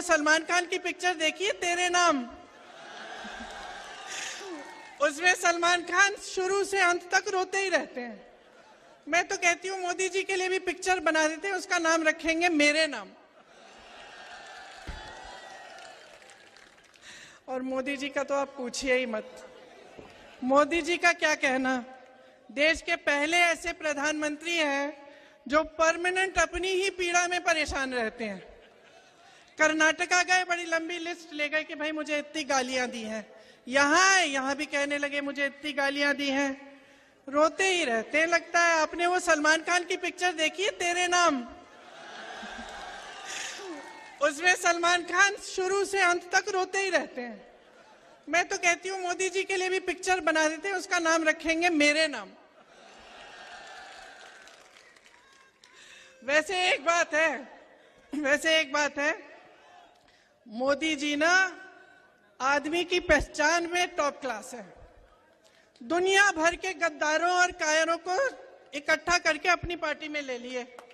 वो सलमान खान की पिक्चर देखी है तेरे नाम, उसमें सलमान खान शुरू से अंत तक रोते ही रहते हैं। मैं तो कहती हूँ मोदी जी के लिए भी पिक्चर बना देते हैं, उसका नाम रखेंगे मेरे नाम। और मोदी जी का तो आप पूछिए ही मत, मोदी जी का क्या कहना। देश के पहले ऐसे प्रधानमंत्री हैं जो परमानेंट अपनी ही पीड़ा में परेशान रहते हैं। कर्नाटका गए, बड़ी लंबी लिस्ट ले गए कि भाई मुझे इतनी गालियां दी हैं। यहाँ आए, यहाँ भी कहने लगे मुझे इतनी गालियां दी हैं, रोते ही रहते हैं। लगता है आपने वो सलमान खान की पिक्चर देखी है तेरे नाम, उसमें सलमान खान शुरू से अंत तक रोते ही रहते हैं। मैं तो कहती हूँ मोदी जी के लिए भी पिक्चर बना देते हैं, उसका नाम रखेंगे मेरे नाम। वैसे एक बात है, मोदी जी ना आदमी की पहचान में टॉप क्लास है। दुनिया भर के गद्दारों और कायरों को इकट्ठा करके अपनी पार्टी में ले लिए।